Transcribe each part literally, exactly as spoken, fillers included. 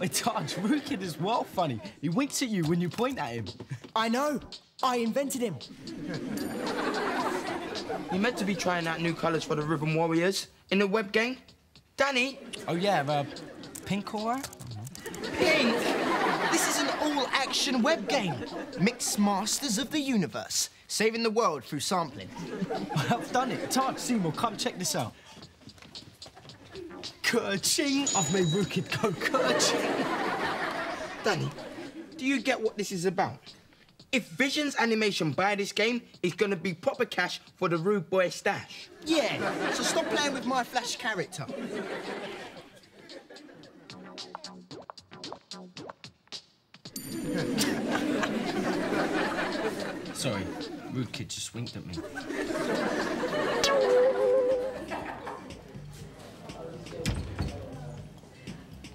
Wait, Taj, Rudekid is well funny. He winks at you when you point at him. I know. I invented him. You're meant to be trying out new colours for the Ribbon Warriors in the web game. Danny? Oh, yeah, uh, pink all right? Pink? This is an all-action web game. Mix Masters of the Universe, saving the world through sampling. I've done it. Taj, Seymour, come check this out. Kerching! I've made Rudekid go kerching. Danny, do you get what this is about? If Visions Animation buy this game, it's gonna be proper cash for the Rude Boy stash. Yeah, so stop playing with my Flash character. Sorry, Rudekid just winked at me.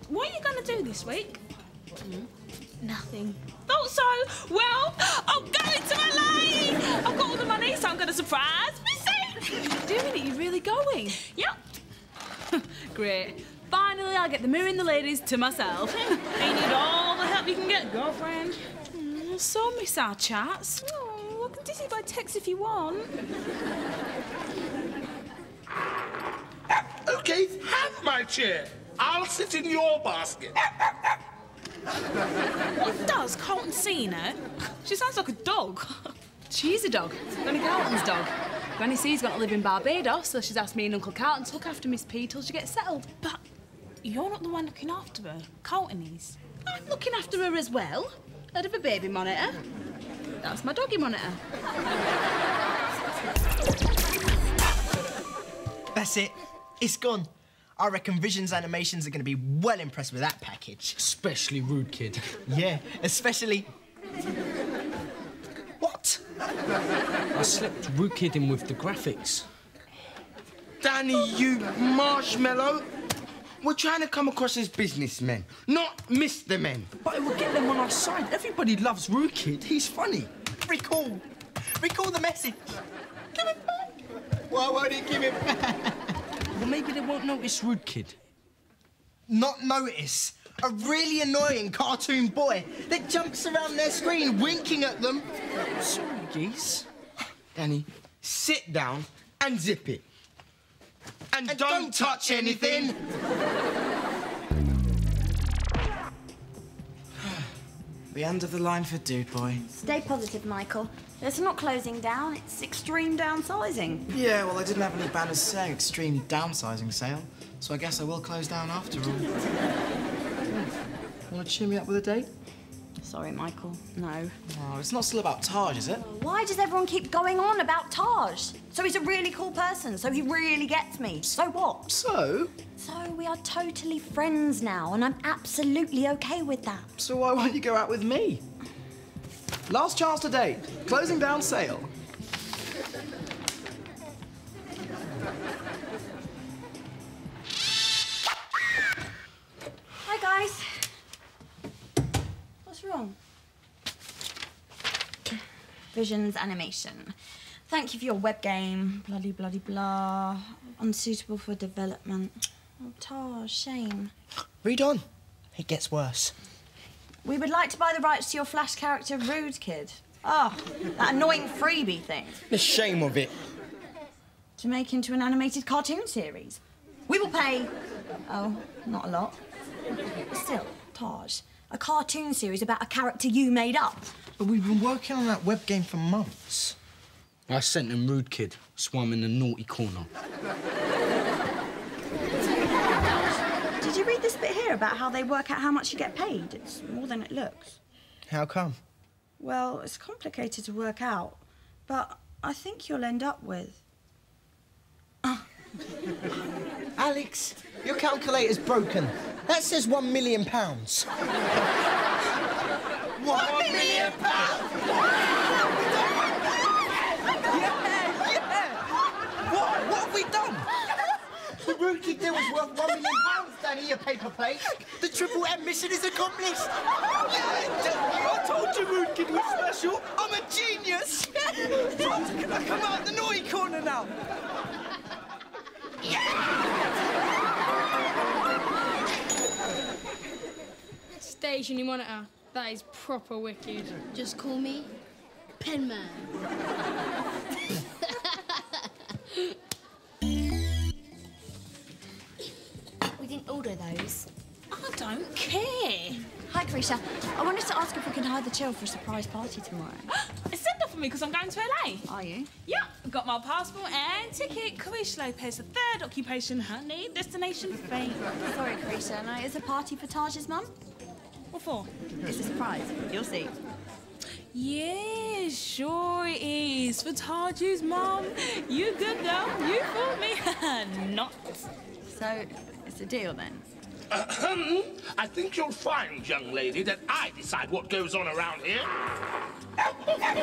What are you going to do this week? Mm. Nothing. Thought so. Well, I'm going to L A. I've got all the money, so I'm going to surprise Missy. You're doing it? You're really going? Yep. Great. Finally, I'll get the mirror and the ladies to myself. I need all the help you can get, girlfriend. Mm, so miss our chats. Oh, I can diss you by text if you want. uh, OK, have my chair. I'll sit in your basket. What does Carlton see in her? She sounds like a dog. She's a dog. Granny Carlton's dog. Granny C's got to live in Barbados, so she's asked me and Uncle Carlton to look after Miss P till she gets settled. But you're not the one looking after her. Carlton is. I'm looking after her as well. Heard of a baby monitor? That's my doggy monitor. That's it. It's gone. I reckon Visions Animations are going to be well impressed with that package. Especially Rudekid. Yeah, especially... What? I slipped Rudekid in with the graphics. Danny, you marshmallow. We're trying to come across as businessmen, not Mister Men. But it will get them on our side. Everybody loves Rudekid. He's funny. Recall. Recall the message. Give it back. Why won't he give it back? Well, maybe they won't notice Rudekid. Not notice? A really annoying cartoon boy that jumps around their screen winking at them. Sorry, geese. Danny, sit down and zip it. And, and don't, don't touch anything. We're under the line for Dude Boy. Stay positive, Michael. It's not closing down, it's extreme downsizing. Yeah, well, I didn't have any banners saying extreme downsizing sale, so I guess I will close down after all. You want to cheer me up with a date? Sorry, Michael, no. No, it's not still about Taj, is it? Why does everyone keep going on about Taj? So he's a really cool person, so he really gets me. So what? So? So we are totally friends now, and I'm absolutely okay with that. So why won't you go out with me? Last chance to date. Closing down sale. Hi, guys. What's wrong? Visions Animation. Thank you for your web game. Bloody, bloody, blah. Unsuitable for development. Oh, Taj, shame. Read on. It gets worse. We would like to buy the rights to your Flash character, Rudekid. Oh, that annoying freebie thing. The shame of it. To make into an animated cartoon series. We will pay... Oh, not a lot. Still, Taj, a cartoon series about a character you made up. But we've been working on that web game for months. I sent them Rudekid, swam in the naughty corner. Did you read this bit here about how they work out how much you get paid? It's more than it looks. How come? Well, it's complicated to work out, but I think you'll end up with... Oh. Alex, your calculator's broken. That says one million pounds. One, one million, million pounds! Yeah, yeah! What, what have we done? The Rudekid deal was worth one million pounds, Danny, your paper plate. The Triple M mission is accomplished. Yeah, I told you Rudekid was special. I'm a genius. Can I come out the naughty corner now? Yeah! stage on your monitor. That is proper wicked. Just call me Penman. We didn't order those. I don't care. Hi, Kareesha. I wanted to ask if we can hire the children for a surprise party tomorrow. It's send off for me because I'm going to L A. Are you? Yep. I've got my passport and ticket. Kareesha Lopez, the third occupation, honey. Destination favourite. Sorry, Kareesha. No, it's a party for Taj's mum. What for? It's a surprise. You'll see. Yeah, sure it is. For Taj's mum. You good, girl. You fooled me. Not. So, it's a deal, then? Ahem. I think you'll find, young lady, that I decide what goes on around here. Okay, okay,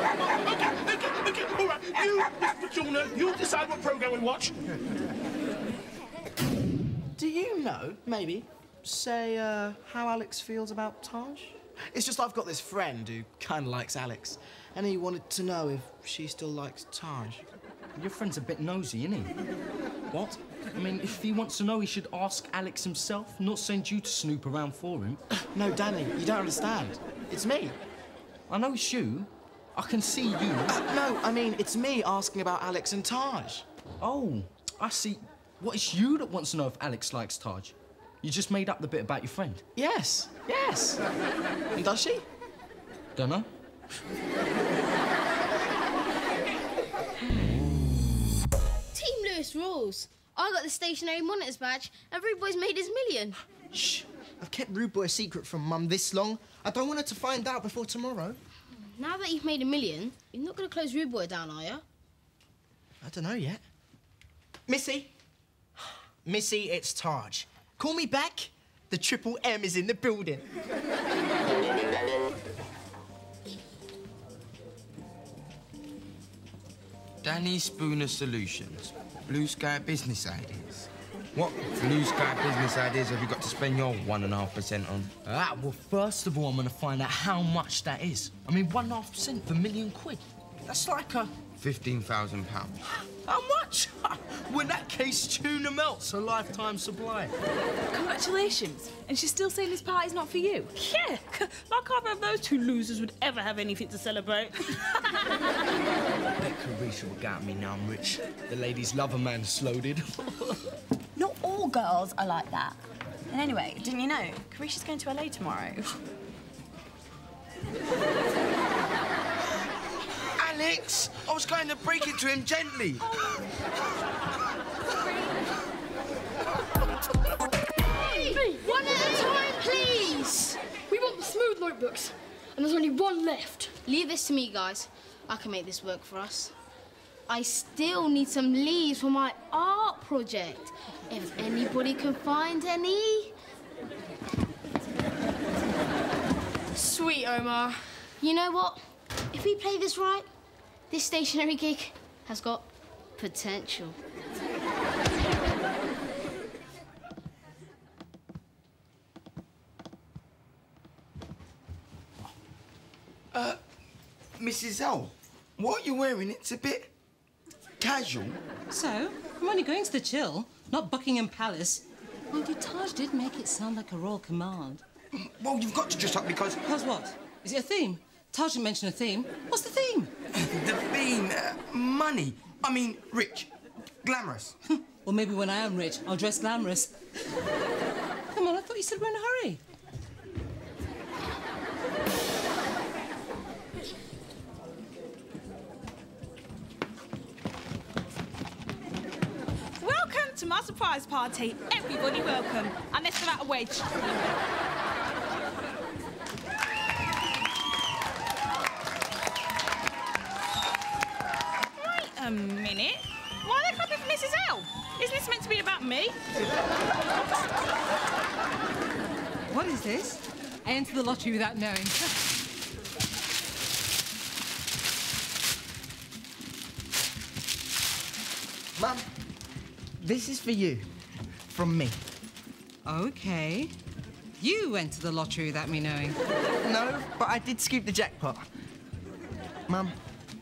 okay, all right. You, Miss Petuna, you decide what programme we watch. Do you know, maybe, say, uh, how Alex feels about Taj? It's just I've got this friend who kind of likes Alex, and he wanted to know if she still likes Taj. Your friend's a bit nosy, isn't he? What? I mean, if he wants to know, he should ask Alex himself, not send you to snoop around for him. No, Danny, you don't understand. It's me. I know it's you. I can see you. Uh, no, I mean, it's me asking about Alex and Taj. Oh, I see. What, it's you that wants to know if Alex likes Taj? You just made up the bit about your friend? Yes, yes. And does she? Don't know. Team Lewis rules. I got the stationary monitors badge, and Rude Boy's made his million. Shh. I've kept Rude Boy a secret from Mum this long. I don't want her to find out before tomorrow. Now that you've made a million, you're not going to close Rude Boy down, are you? I don't know yet. Missy. Missy, it's Taj. Call me back. The triple M is in the building. Danny Spooner Solutions. Blue Sky Business Ideas. What Blue Sky Business Ideas have you got to spend your one and a half percent on? Ah, well, first of all, I'm going to find out how much that is. I mean, one and a half percent for a million quid. That's like a... fifteen thousand pounds. How much? Well, in that case, tuna melts, a lifetime supply. Congratulations. And she's still saying this party's not for you? Yeah. Like either of those two losers would ever have anything to celebrate. Kareesha will get me now I'm rich. The ladies love a man slowed. Not all girls are like that. And anyway, didn't you know? Kareesha's going to L A tomorrow. Alex! I was going to break it to him gently. Hey, one at a time, please! We want the smooth notebooks, and there's only one left. Leave this to me, guys. I can make this work for us. I still need some leaves for my art project. If anybody can find any. Sweet, Omar. You know what? If we play this right, this stationary gig has got potential. Uh, Missus L. What you're wearing, it's a bit casual. So, I'm only going to the chill, not Buckingham Palace. Although Taj did make it sound like a royal command. Well, you've got to dress up because... Because what? Is it a theme? Taj didn't mention a theme. What's the theme? The theme? Uh, money. I mean, rich. Glamorous. Well, maybe when I am rich, I'll dress glamorous. Come on, I thought you said we're in a hurry. To my surprise party. Everybody welcome. Unless they're out of wedge. Wait a minute. Why are they clapping for Missus L? Isn't this meant to be about me? What is this? I entered the lottery without knowing. Mum. This is for you, from me. OK. You went to the lottery without me knowing. No, but I did scoop the jackpot. Mum,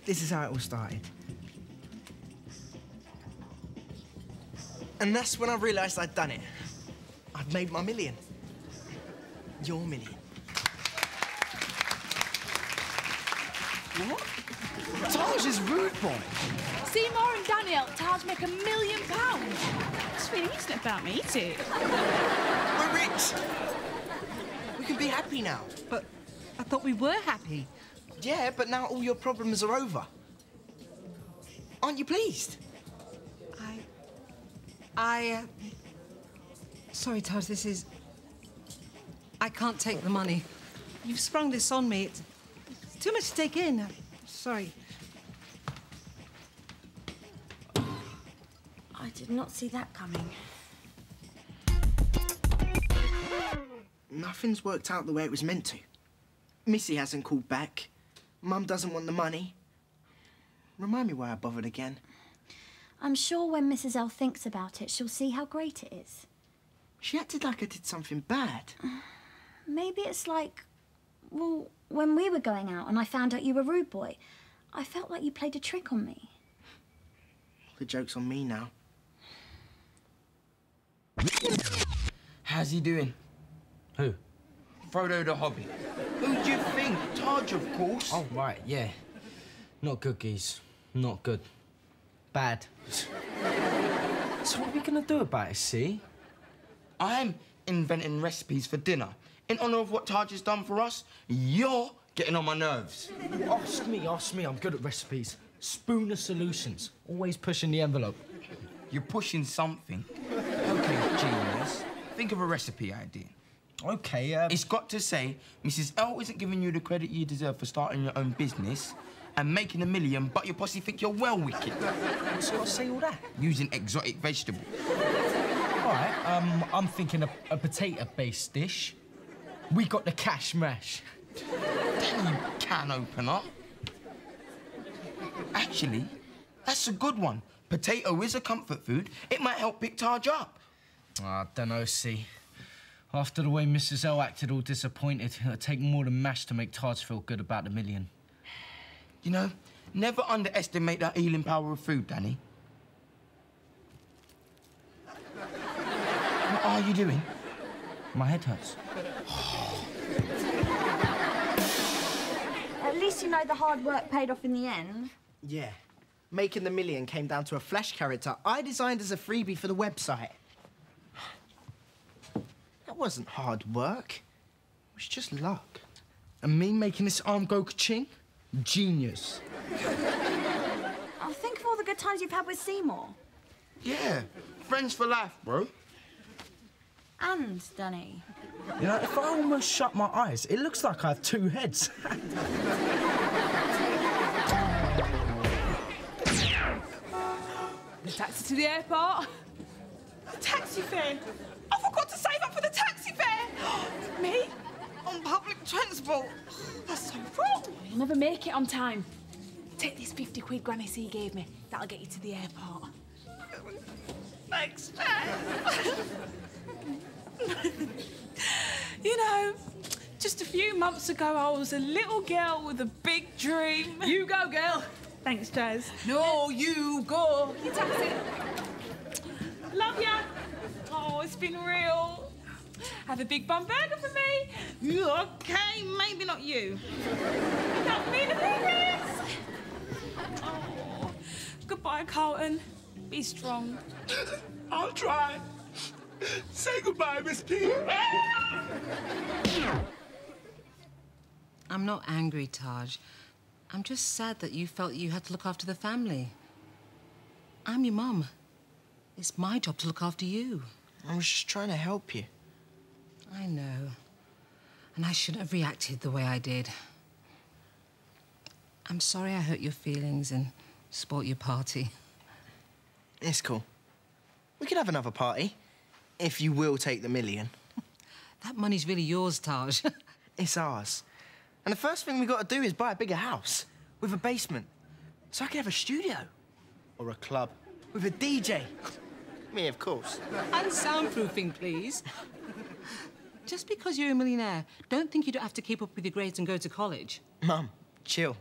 this is how it all started. And that's when I realised I'd done it. I'd made my million. Your million. What? Taj is Rude Boy. Seymour and Danny helped Taj make a million pounds. It's really isn't about me, is it? We're rich. We can be happy now. But I thought we were happy. Yeah, but now all your problems are over. Aren't you pleased? I... I... Uh... Sorry, Taj, this is... I can't take the money. You've sprung this on me. It's, it's too much to take in. I'm sorry. I did not see that coming. Nothing's worked out the way it was meant to. Missy hasn't called back. Mum doesn't want the money. Remind me why I bothered again. I'm sure when Missus L thinks about it, she'll see how great it is. She acted like I did something bad. Maybe it's like, well, when we were going out and I found out you were Rude Boy, I felt like you played a trick on me. The joke's on me now. How's he doing? Who? Frodo the Hobbit. Who do you think? Taj, of course. Oh, right, yeah. Not good, geez. Not good. Bad. So what are we gonna do about it, see? I'm inventing recipes for dinner. In honour of what Taj has done for us, you're getting on my nerves. Ask me, ask me. I'm good at recipes. Spooner Solutions. Always pushing the envelope. You're pushing something. OK, genius. Think of a recipe idea. OK, uh... It's got to say, Missus L isn't giving you the credit you deserve for starting your own business and making a million, but your posse think you're well wicked. What's got to say all that? Using exotic vegetables. All right, um, I'm thinking a, a potato-based dish. We got the cash mash. Then you can open up. Actually, that's a good one. Potato is a comfort food. It might help pick Taj up. Oh, I don't know, see. After the way Missus L acted all disappointed, it'll take more than mash to make Taj feel good about the million. You know, never underestimate that healing power of food, Danny. What are you doing? My head hurts. At least you know the hard work paid off in the end. Yeah. Making the million came down to a Flash character I designed as a freebie for the website. That wasn't hard work. It was just luck. And me making this arm go ka-ching? Genius. I think of all the good times you've had with Seymour. Yeah. Friends for life, bro. And Danny. You know, if I almost shut my eyes, it looks like I have two heads. The taxi to the airport. The taxi fare. I forgot to save up for the taxi fare. Me? On public transport. That's so wrong. You'll never make it on time. Take this fifty quid Granny C gave me. That'll get you to the airport. Thanks, You know, just a few months ago, I was a little girl with a big dream. You go, girl. Thanks, Jazz. No, you go. You taxi. Love ya. Oh, it's been real. Have a big bun burger for me. Okay, maybe not you. You don't mean a thing. Oh, goodbye, Carlton. Be strong. I'll try. Say goodbye, Miss P. I'm not angry, Taj. I'm just sad that you felt you had to look after the family. I'm your mum. It's my job to look after you. I was just trying to help you. I know. And I shouldn't have reacted the way I did. I'm sorry I hurt your feelings and spoilt your party. It's cool. We could have another party. If you will take the million. That money's really yours, Taj. It's ours. And the first thing we got to do is buy a bigger house with a basement. So I can have a studio. Or a club. With a D J. Me, of course. And soundproofing, please. Just because you're a millionaire, don't think you don't have to keep up with your grades and go to college. Mum, chill.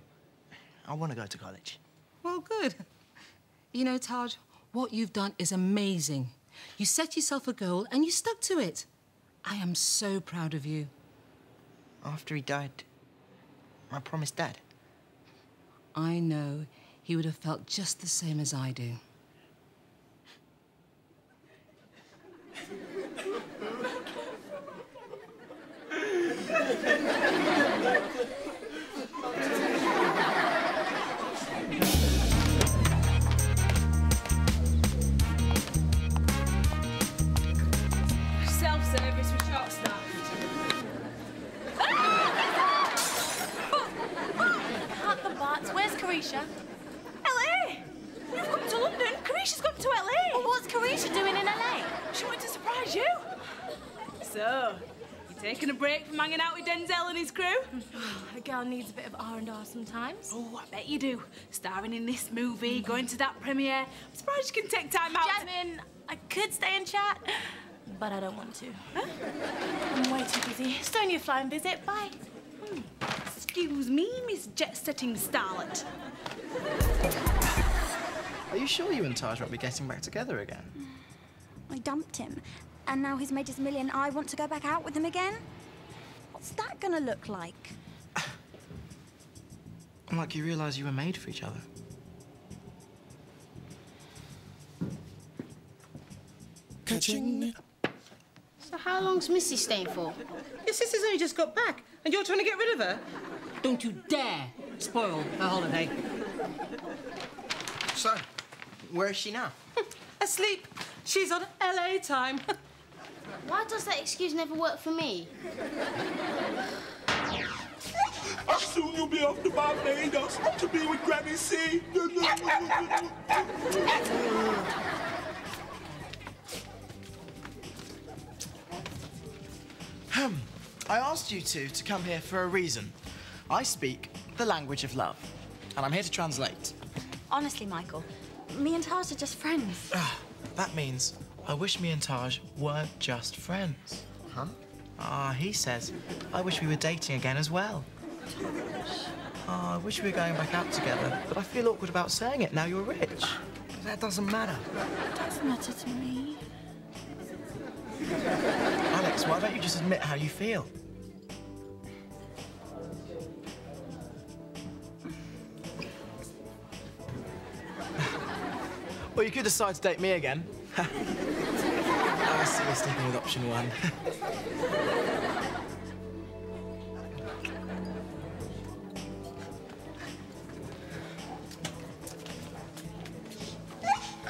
I want to go to college. Well, good. You know, Taj, what you've done is amazing. You set yourself a goal and you stuck to it. I am so proud of you. After he died, I promised Dad. I know he would have felt just the same as I do. L A? You've come to London. Kareesha's gone to L A. Well, what's Kareesha doing in L A? She wanted to surprise you. So, you're taking a break from hanging out with Denzel and his crew? A girl needs a bit of R and R sometimes. Oh, I bet you do. Starring in this movie, going to that premiere. I'm surprised you can take time out. Jasmine, I could stay and chat, but I don't want to. Huh? I'm way too busy. Stay on your flying visit. Bye. Hmm. Excuse me, Miss Jet-setting starlet. Are you sure you and Taj won't be getting back together again? I dumped him, and now he's made his million. I want to go back out with him again. What's that gonna look like? Like you realise you were made for each other. Catching. So how long's Missy staying for? Your sister's only just got back, and you're trying to get rid of her? Don't you dare spoil her holiday. So, where is she now? Asleep. She's on L A time. Why does that excuse never work for me? Soon you'll be off to Barbados to be with Granny C. I asked you two to come here for a reason. I speak the language of love, and I'm here to translate. Honestly, Michael, me and Taj are just friends. Uh, that means I wish me and Taj weren't just friends. Huh? Ah, uh, he says, I wish we were dating again as well. Ah, uh, I wish we were going back out together, but I feel awkward about saying it now you're rich. That doesn't matter. It doesn't matter to me. Alex, why don't you just admit how you feel? Well, you could decide to date me again. I see you're sticking with option one.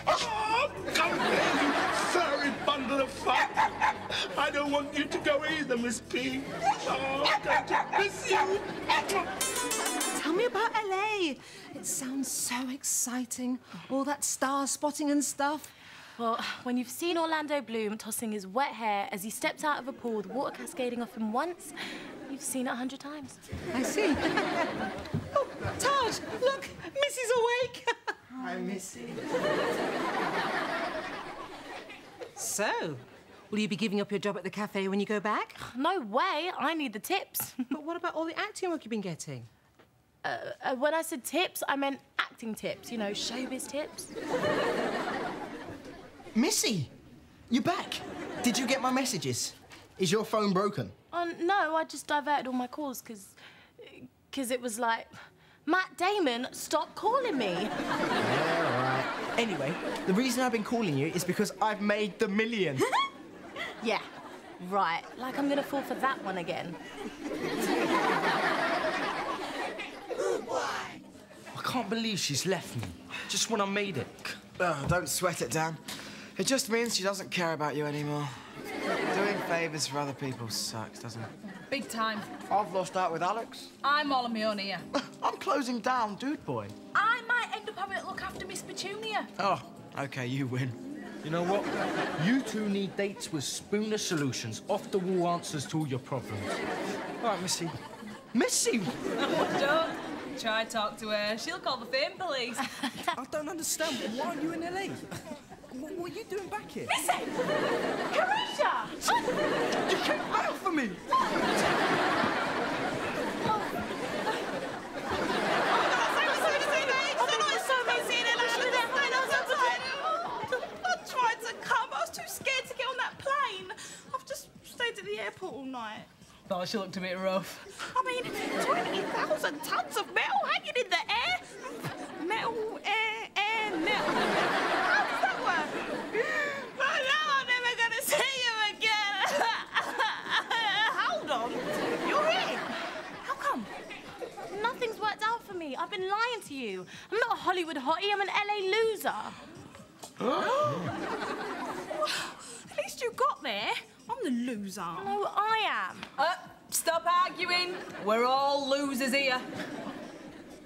Oh, come here, you sorry bundle of fuck. I don't want you to go either, Miss P. Oh, I'm going to miss you. Tell me about L A. It sounds so exciting, all that star spotting and stuff. Well, when you've seen Orlando Bloom tossing his wet hair as he steps out of a pool with water cascading off him once, you've seen it a hundred times. I see. Oh, Taj, look, Missy's awake. Hi, Missy. So, will you be giving up your job at the cafe when you go back? No way, I need the tips. But what about all the acting work you've been getting? Uh, uh, when I said tips, I meant acting tips, you know, showbiz tips. Missy, you're back. Did you get my messages? Is your phone broken? Uh, no, I just diverted all my calls because... because it was like, Matt Damon, stop calling me. Yeah, all right. Anyway, the reason I've been calling you is because I've made the million. Yeah, right. Like I'm going to fall for that one again. I can't believe she's left me, just when I made it. Oh, don't sweat it, Dan. It just means she doesn't care about you anymore. Doing favours for other people sucks, doesn't it? Big time. I've lost out with Alex. I'm all on my own here. I'm closing down, Dude Boy. I might end up having to look after Miss Petunia. Oh, OK, you win. You know what? You two need dates with Spooner Solutions, off-the-wall answers to all your problems. All right, Missy. Missy! Oh, don't. Try talk to her. She'll call the fame police. I don't understand. Why are you in L A? What, what are you doing back here? Missy! Kareesha! Oh. You came back for me! What? Oh. I tried to come. I was too scared to get on that plane. I've just stayed at the airport all night. Thought she looked a bit rough. I mean, twenty thousand tons of metal hanging in the air. metal, air, air, metal. How does that work? Well, now I'm never gonna see you again. Hold on, you're here. How come? Nothing's worked out for me. I've been lying to you. I'm not a Hollywood hottie. I'm an L A loser. Well, at least you got there. I'm the loser. No, I am. Uh, stop arguing. We're all losers here.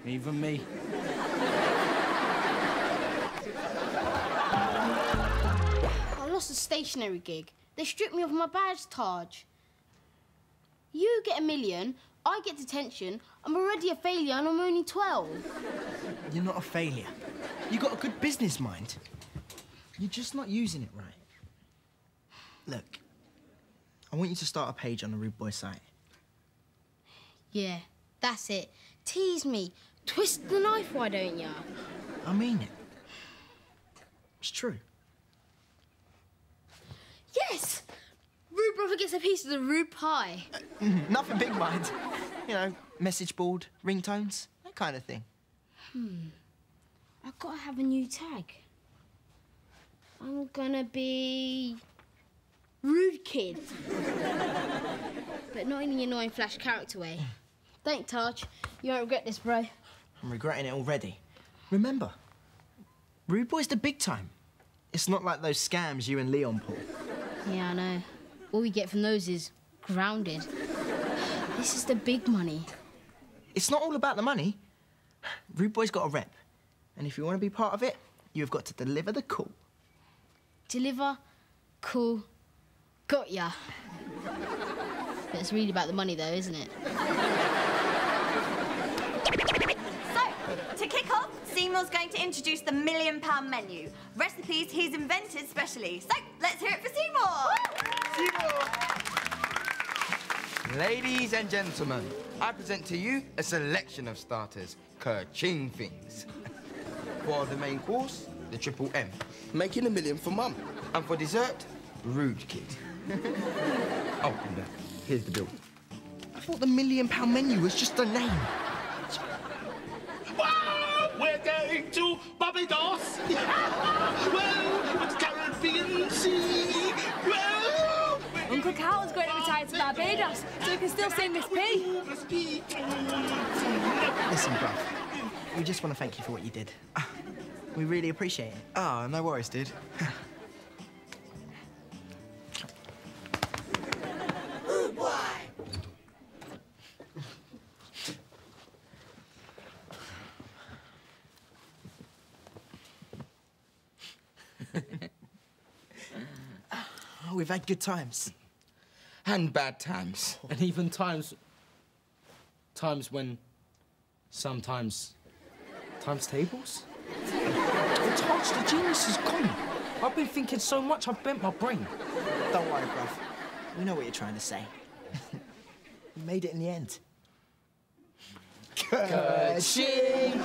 Even me. I lost a stationery gig. They stripped me of my badge, Taj. You get a million, I get detention. I'm already a failure and I'm only twelve. You're not a failure. You got a good business mind. You're just not using it right. Look, I want you to start a page on the Rude Boy site. Yeah, that's it. Tease me. Twist the knife, why don't ya? I mean it. It's true. Yes! Rude Brother gets a piece of the Rude Pie. Uh, nothing big, mind. You know, message board, ringtones, that kind of thing. Hmm. I've got to have a new tag. I'm gonna be... Rudekid. But not in the annoying Flash character way. Thanks, Taj. You won't regret this, bro. I'm regretting it already. Remember, Rude Boy's the big time. It's not like those scams you and Leon pull. Yeah, I know. All we get from those is grounded. This is the big money. It's not all about the money. Rude Boy's got a rep. And if you want to be part of it, you've got to deliver the call. Deliver, call, got ya. But it's really about the money, though, isn't it? So, to kick off, Seymour's going to introduce the Million Pound Menu. Recipes he's invented specially. So, let's hear it for Seymour! Seymour! Ladies and gentlemen, I present to you a selection of starters. Kerching things. For the main course, the triple M. Making a million for mum. And for dessert, Rudekid. Oh, no. Here's the bill. I thought the Million Pound Menu was just a name. Wow, we're going to Bobby Doss. Well, it's Caribbean Sea. Well, Uncle Carlton's going to retire to Barbados, so he can still sing Miss P. Listen, bruv, we just want to thank you for what you did. We really appreciate it. Oh, no worries, dude. Oh, we've had good times. And bad times. And even times... Times when... Sometimes... Times tables? The Taj, the genius is gone. I've been thinking so much, I've bent my brain. Don't worry, bruv. We know what you're trying to say. We made it in the end. Kerching!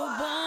Whoa.